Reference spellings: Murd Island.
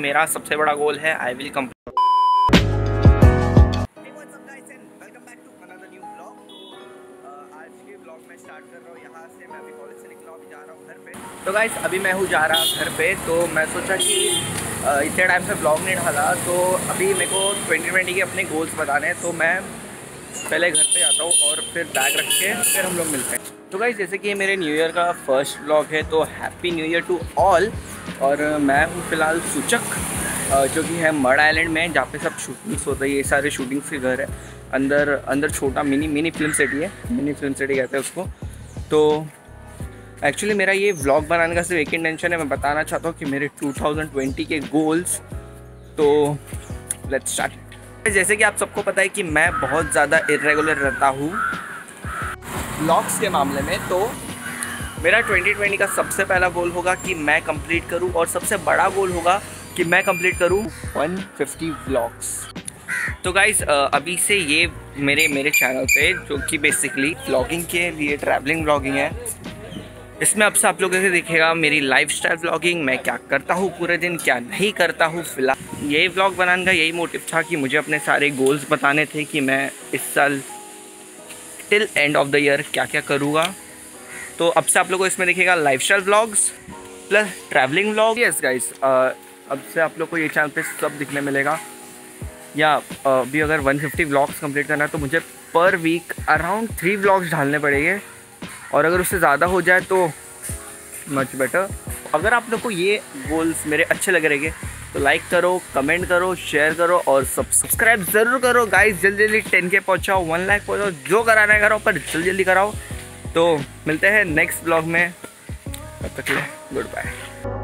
मेरा सबसे बड़ा गोल है आई विल कम्प्लीट। तो गाइस अभी मैं हूँ जा रहा घर पे, तो मैं सोचा कि इतने टाइम से ब्लॉग नहीं डाला, तो अभी मेरे को 2020 के अपने गोल्स बताने हैं। तो मैं पहले घर पे आता हूँ और फिर बैग रख के फिर हम लोग मिलते हैं। तो गाइस जैसे कि मेरे न्यू ईयर का फर्स्ट ब्लॉग है, तो happy new year to all. और मैं हूँ फ़िलहाल सूचक, जो कि है मर्ड आइलैंड में, जहाँ पे सब शूटिंग्स होता है। ये सारे शूटिंग्स के घर है, अंदर छोटा मिनी फिल्म सिटी है, मिनी फिल्म सिटी कहते हैं उसको। तो एक्चुअली मेरा ये व्लॉग बनाने का सिर्फ एक इंटेंशन है, मैं बताना चाहता हूँ कि मेरे 2020 के गोल्स। तो लेट्स स्टार्ट। जैसे कि आप सबको पता है कि मैं बहुत ज़्यादा इरेगुलर रहता हूँ व्लॉग्स के मामले में, तो मेरा 2020 का सबसे पहला गोल होगा कि मैं कंप्लीट करूँ, और सबसे बड़ा गोल होगा कि मैं कंप्लीट करूँ 150 व्लॉग्स। तो गाइज़ अभी से ये मेरे चैनल पे, जो कि बेसिकली व्लॉगिंग के लिए ट्रैवलिंग व्लॉगिंग है, इसमें अब से आप लोगों से दिखेगा मेरी लाइफस्टाइल व्लॉगिंग, मैं क्या करता हूँ पूरे दिन, क्या नहीं करता हूँ। फिलहाल यही व्लॉग बनाने का यही मोटिव था कि मुझे अपने सारे गोल्स बताने थे कि मैं इस साल till end of the year क्या क्या करूँगा। तो अब से आप लोगों को इसमें दिखेगा lifestyle vlogs plus travelling vlog. Yes guys, अब से आप लोग को ये चैनल पर सब दिखने मिलेगा। या अभी अगर 150 व्लॉग्स कंप्लीट करना है तो मुझे पर वीक अराउंड 3 व्लॉग्स डालने पड़ेंगे, और अगर उससे ज़्यादा हो जाए तो मच बेटर। अगर आप लोग को ये गोल्स मेरे अच्छे लग रहेंगे तो लाइक करो, कमेंट करो, शेयर करो और सब्सक्राइब ज़रूर करो गाइस। जल्दी 10K पहुँचाओ, 1 लाख पहुँचाओ, जो कराना है कराओ, पर जल्दी कराओ। तो मिलते हैं नेक्स्ट ब्लॉग में, तब तक के लिए गुड बाय।